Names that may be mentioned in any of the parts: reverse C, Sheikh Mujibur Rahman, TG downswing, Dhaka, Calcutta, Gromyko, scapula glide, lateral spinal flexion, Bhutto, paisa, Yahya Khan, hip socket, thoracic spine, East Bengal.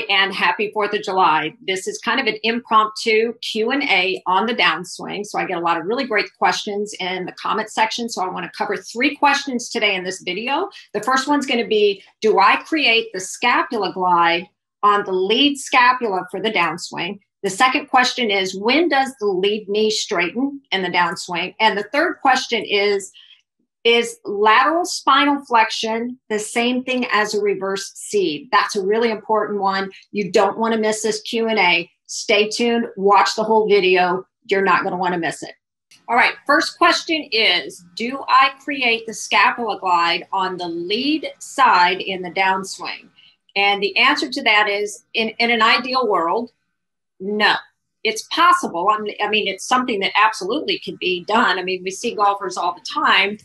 July and happy 4th of July. This is kind of an impromptu Q&A on the downswing. So I get a lot of really great questions in the comment section. So I want to cover three questions today in this video. The first one's going to be, do I create the scapula glide on the lead scapula for the downswing? The second question is, when does the lead knee straighten in the downswing? And the third question is lateral spinal flexion the same thing as a reverse C? That's a really important one. You don't want to miss this Q&A. Stay tuned, watch the whole video. You're not going to want to miss it. All right, first question is, do I create the scapula glide on the lead side in the downswing? And the answer to that is, in an ideal world, no. It's possible. I mean, it's something that absolutely could be done. I mean, we see golfers all the time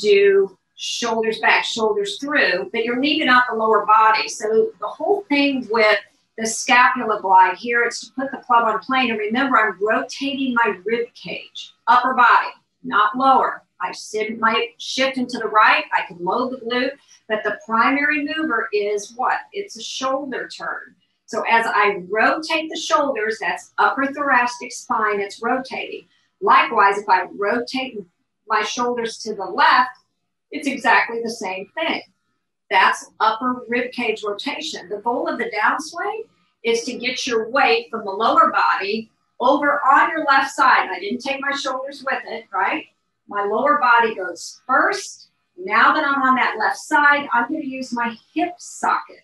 do shoulders back, shoulders through, but you're leaving out the lower body. So the whole thing with the scapula glide here is to put the club on plane. And remember, I'm rotating my rib cage, upper body, not lower. I might shift into the right. I can load the glute, but the primary mover is what? It's a shoulder turn. So as I rotate the shoulders, that's upper thoracic spine, it's rotating. Likewise, if I rotate my shoulders to the left, it's exactly the same thing. That's upper rib cage rotation. The goal of the downswing is to get your weight from the lower body over on your left side. I didn't take my shoulders with it, right? My lower body goes first. Now that I'm on that left side, I'm going to use my hip socket.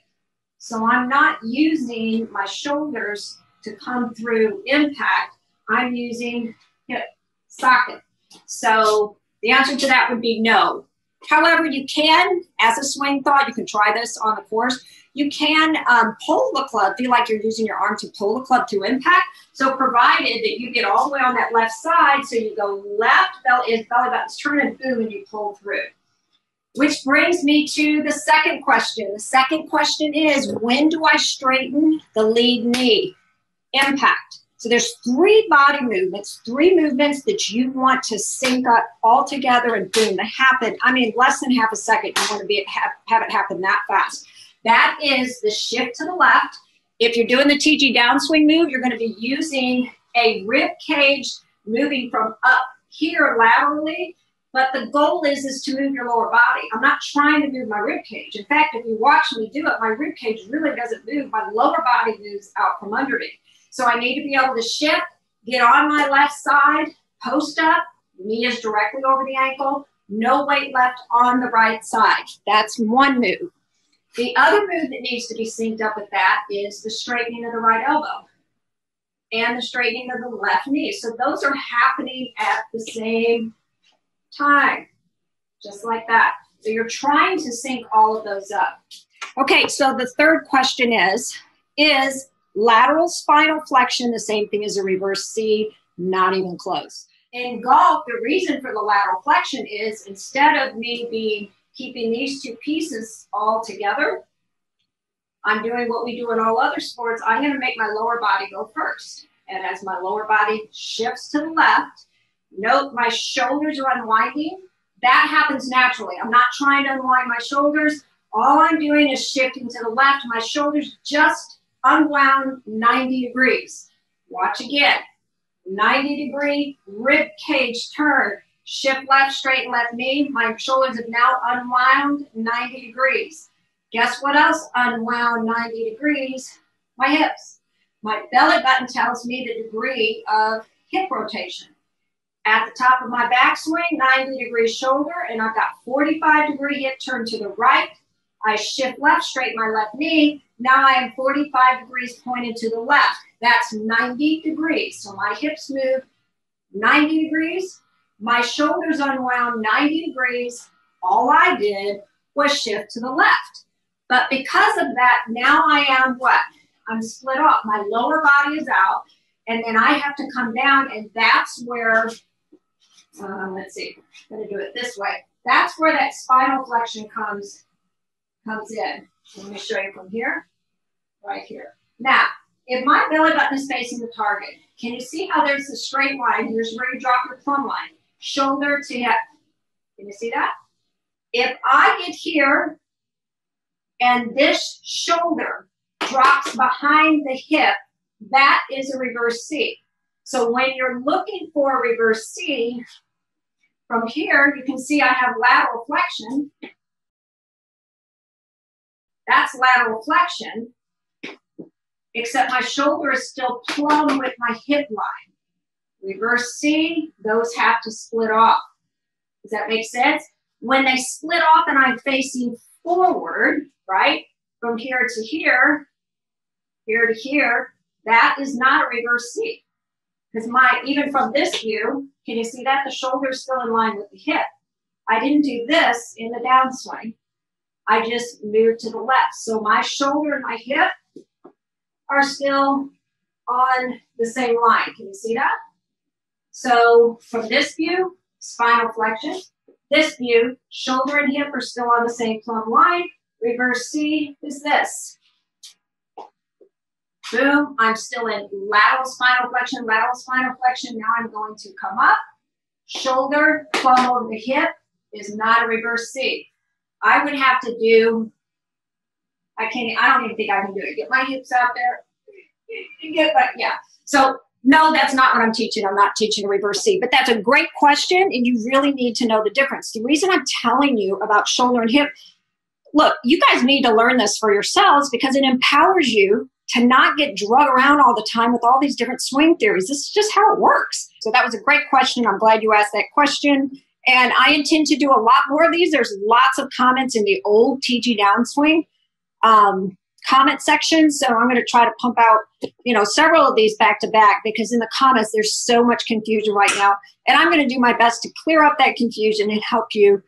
So I'm not using my shoulders to come through impact. I'm using hip socket. So the answer to that would be no. However, you can, as a swing thought, you can try this on the course. You can pull the club, feel like you're using your arm to pull the club to impact. So provided that you get all the way on that left side, so you go left, belly button's turning, boom, and you pull through. Which brings me to the second question. The second question is, when do I straighten the lead knee? Impact. So there's three body movements, that you want to sync up all together and boom, they happen. I mean, less than half a second, you want to have it happen that fast. That is the shift to the left. If you're doing the TG downswing move, you're going to be using a rib cage moving from up here laterally. But the goal is to move your lower body. I'm not trying to move my rib cage. In fact, if you watch me do it, my rib cage really doesn't move. My lower body moves out from under me. So I need to be able to shift, get on my left side, post up, knee is directly over the ankle, no weight left on the right side. That's one move. The other move that needs to be synced up with that is the straightening of the right elbow and the straightening of the left knee. So those are happening at the same time, just like that. So you're trying to sync all of those up. Okay, so the third question is lateral spinal flexion the same thing as a reverse C? Not even close. In golf, the reason for the lateral flexion is instead of me keeping these two pieces all together, I'm doing what we do in all other sports. I'm going to make my lower body go first. And as my lower body shifts to the left, note my shoulders are unwinding. That happens naturally. I'm not trying to unwind my shoulders. All I'm doing is shifting to the left. My shoulders just unwound 90 degrees. Watch again. 90 degree rib cage turn. Shift left, straighten left knee. My shoulders have now unwound 90 degrees. Guess what else unwound 90 degrees? My hips. My belly button tells me the degree of hip rotation. At the top of my backswing, 90 degree shoulder, and I've got 45 degree hip turn to the right. I shift left, straighten my left knee. Now I am 45 degrees pointed to the left. That's 90 degrees. So my hips move 90 degrees. My shoulders unwound 90 degrees. All I did was shift to the left. But because of that, now I am what? I'm split off. My lower body is out, and then I have to come down, and that's where, let's see, I'm going to do it this way. That's where that spinal flexion comes in. Let me show you from here, right here. Now, if my belly button is facing the target, can you see how there's a straight line? Here's where you drop your plumb line. Shoulder to hip. Can you see that? If I get here and this shoulder drops behind the hip, that is a reverse C. So when you're looking for a reverse C, from here, you can see I have lateral flexion. That's lateral flexion, except my shoulder is still plumb with my hip line. Reverse C, those have to split off. Does that make sense? When they split off and I'm facing forward, right, from here to here, that is not a reverse C. Because even from this view, can you see that? The shoulder's still in line with the hip. I didn't do this in the downswing. I just moved to the left. So my shoulder and my hip are still on the same line. Can you see that? So from this view, spinal flexion. This view, shoulder and hip are still on the same plumb line. Reverse C is this. Boom, I'm still in lateral spinal flexion, now I'm going to come up. Shoulder, plumb over the hip is not a reverse C. I would have to do, I don't even think I can do it. Get my hips out there. Yeah. So no, that's not what I'm teaching. I'm not teaching a reverse C, but that's a great question and you really need to know the difference. The reason I'm telling you about shoulder and hip, look, you guys need to learn this for yourselves because it empowers you to not get drug around all the time with all these different swing theories. This is just how it works. So that was a great question. I'm glad you asked that question. And I intend to do a lot more of these. There's lots of comments in the old TG Downswing comment section. So I'm going to try to pump out, you know, several of these back to back because in the comments, there's so much confusion right now. And I'm going to do my best to clear up that confusion and help you